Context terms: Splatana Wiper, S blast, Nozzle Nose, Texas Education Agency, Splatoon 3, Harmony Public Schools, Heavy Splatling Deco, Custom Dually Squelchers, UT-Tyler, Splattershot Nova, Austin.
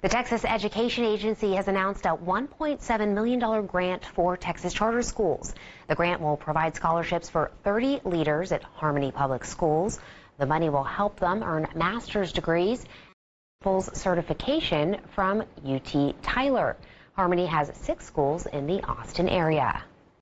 The Texas Education Agency has announced a $1.7 million grant for Texas charter schools. The grant will provide scholarships for 30 leaders at Harmony Public Schools. The money will help them earn master's degrees and certification from UT-Tyler. Harmony has 6 schools in the Austin area.